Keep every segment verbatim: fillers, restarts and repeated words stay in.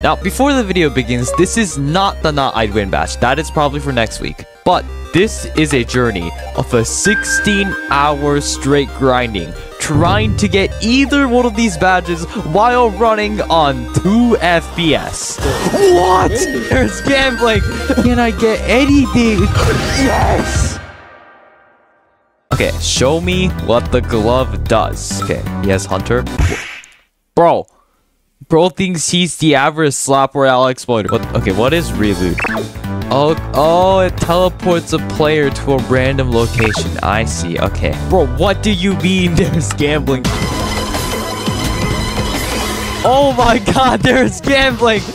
Now, before the video begins, this is not the Not I'd Win Batch. That is probably for next week. But this is a journey of a sixteen hour straight grinding, trying to get either one of these badges while running on two F P S. What? There's gambling. Can I get anything? Yes! Okay, show me what the glove does. Okay, yes, Hunter. Bro. Bro thinks he's the average Slap Royale exploiter. What? Okay, what is Reboot? Oh, oh, it teleports a player to a random location. I see. Okay. Bro, what do you mean there's gambling? Oh my god, there's gambling! Boy,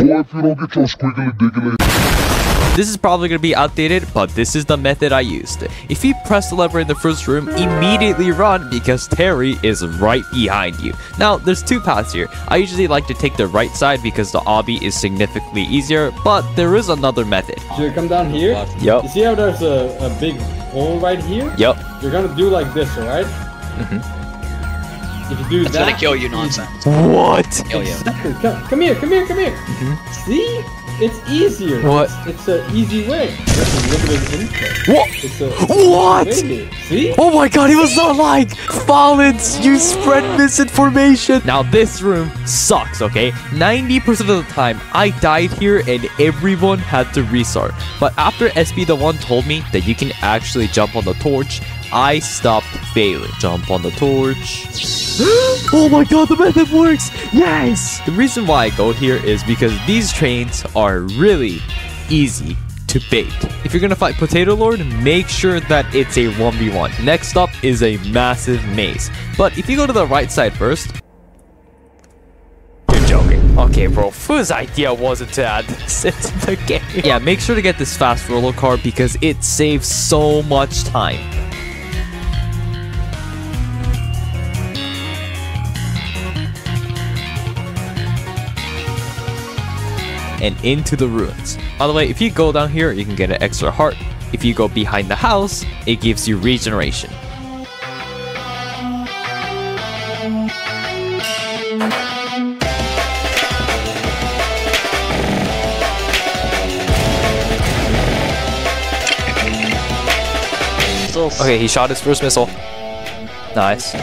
if you don't get your squiggly diggly. This is probably going to be outdated, but this is the method I used. If you press the lever in the first room, immediately run because Terry is right behind you. Now, there's two paths here. I usually like to take the right side because the obby is significantly easier, but there is another method. Should I come down here? Yep. You see how there's a, a big hole right here? Yep. You're going to do like this, alright? Mm-hmm. If you do That's that, gonna kill you, nonsense. What? Kill you. Come, come here, come here, come here. Mm-hmm. See? It's easier. What? It's an easy way. What? It's a what? Way. See? Oh my god, it was not like Fallons, you spread misinformation. Now, this room sucks, okay? ninety percent of the time, I died here and everyone had to restart. But after S B the one told me that you can actually jump on the torch, I stopped failing. Jump on the torch. Oh my god, the method works! Yes! The reason why I go here is because these trains are really easy to bait. If you're gonna fight Potato Lord, make sure that it's a one v one. Next up is a massive maze. But if you go to the right side first... You're joking. Okay, bro. Whose idea was it to add this into the game? Yeah, make sure to get this fast roller car because it saves so much time. And into the ruins. By the way, if you go down here, you can get an extra heart. If you go behind the house, it gives you regeneration. Okay, he shot his first missile. Nice.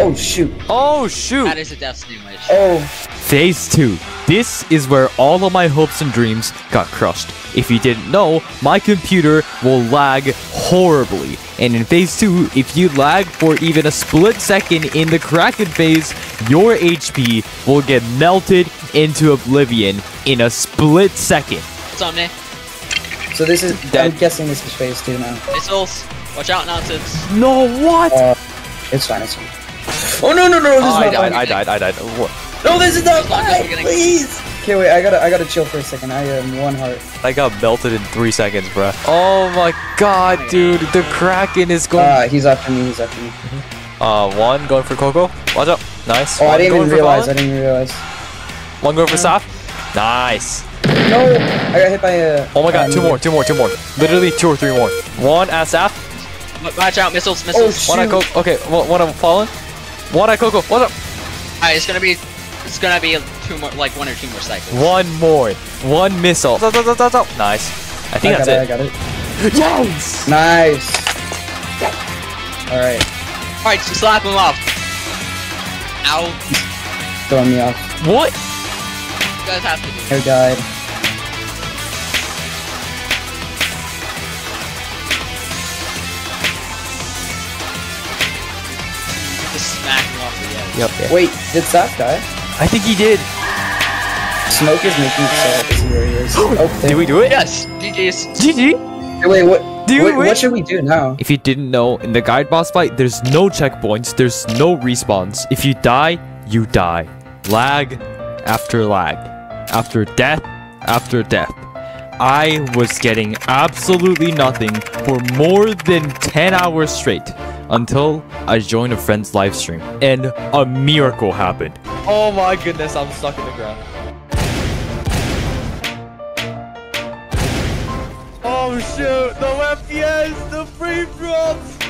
Oh shoot. Oh shoot. That is a destiny wish. Oh. Phase two. This is where all of my hopes and dreams got crushed. If you didn't know, my computer will lag horribly. And in phase two, if you lag for even a split second in the Kraken phase, your H P will get melted into oblivion in a split second. What's up, Nick? So this is, Dead. I'm guessing this is phase two now. Missiles. Watch out, nonsense. No, what? Uh, it's fine, it's fine. Oh no no no! This oh, is I, not died, I died! I died! I died! What? No, this is not fine! Please! Okay, wait. I gotta, I gotta chill for a second. I am one heart. I got melted in three seconds, bruh. Oh my god, dude! The Kraken is going. Ah, uh, he's after me. He's after me. Uh, one going for Coco. Watch out! Nice. Oh, one I didn't even realize. Colin. I didn't even realize. One going for Saaf. Nice. No, I got hit by a. Oh my god! Um, two more! Two more! Two more! Literally two or three more. One at Saaf. Watch out! Missiles! Missiles! Oh, one at Coco. Okay, one at Fallen. What up, Coco? What up? Alright, it's gonna be, it's gonna be two more, like one or two more cycles. One more, one missile. Nice. I think I that's it. it. I got it. Yes. Nice. All right. All right, so slap him off. Ow. Throwing me off. What? You guys have to do. I died. Yep. Yeah. Wait, did Saaf die? I think he did. Smoke is making it so here he is. Oh, did we do it? Yes. G G's. G G. Wait, what? Do wait, what should we do now? If you didn't know, in the guide boss fight, there's no checkpoints. There's no respawns. If you die, you die. Lag after lag, after death after death. I was getting absolutely nothing for more than ten hours straight. Until I joined a friend's live stream, and a miracle happened. Oh my goodness, I'm stuck in the ground. Oh Oh shoot, no F P S, the free drops.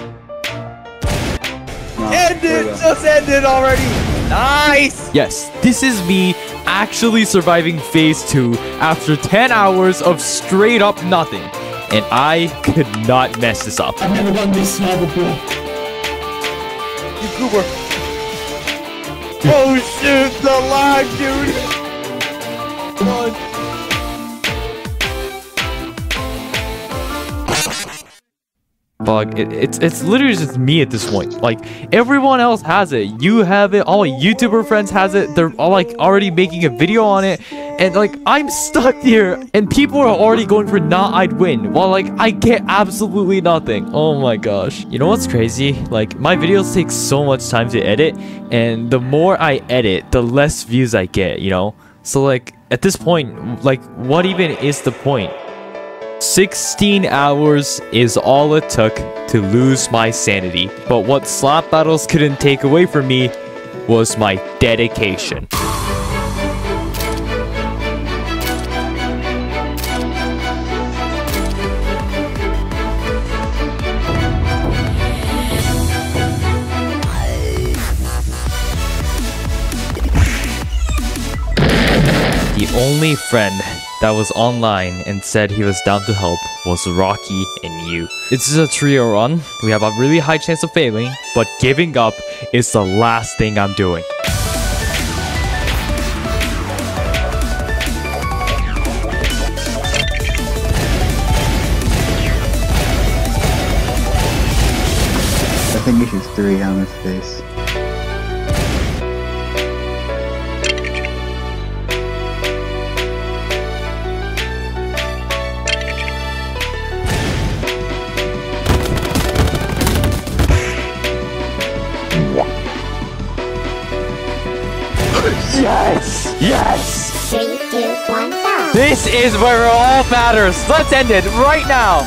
No, end it, just end it already. Nice. Yes, this is me actually surviving phase two after ten hours of straight up nothing. And I could not mess this up. I've never done this now before. You goober. Oh shoot, the lag, dude. Come on. Bug. It, it's it's literally just me at this point. Like everyone else has it. You have it. All my YouTuber friends has it. They're all like already making a video on it. And like I'm stuck here and people are already going for not I'd win while like I get absolutely nothing. Oh my gosh. You know what's crazy? Like my videos take so much time to edit, and the more I edit, the less views I get, you know? So like at this point, like what even is the point? sixteen hours is all it took to lose my sanity. But what Slap Battles couldn't take away from me was my dedication. The only friend that was online and said he was down to help was Rocky and you. This is a trio run. We have a really high chance of failing, but giving up is the last thing I'm doing. I think you should three on this face. Yes! Yes! Three, two, one, go! This is where it all matters! Let's end it right now!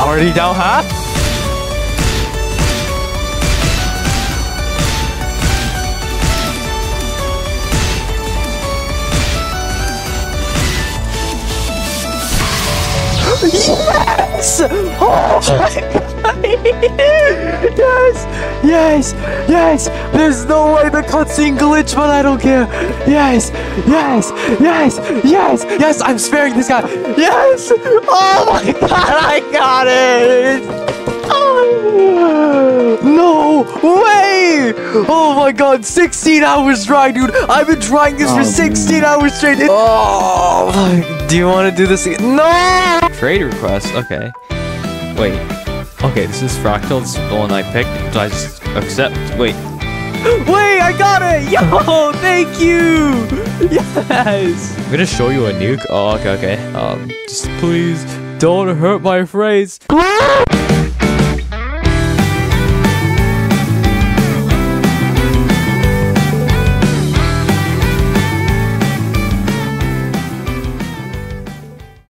Already down half? Yes! Oh my God! Yes! Yes! Yes! There's no way the cutscene glitched, but I don't care! Yes! Yes! Yes! Yes! Yes! I'm sparing this guy! Yes! Oh my God! I got it! Oh. No way! Oh my God! sixteen hours dry, dude! I've been trying this for sixteen hours straight! It oh! My. Do you want to do this again? No! Trade request? Okay. Wait. Okay, this is Fractal, this is the one I picked, so I just accept, wait. Wait, I got it! Yo, thank you! Yes! I'm gonna show you a nuke. Oh, okay, okay. Um, just please don't hurt my phrase.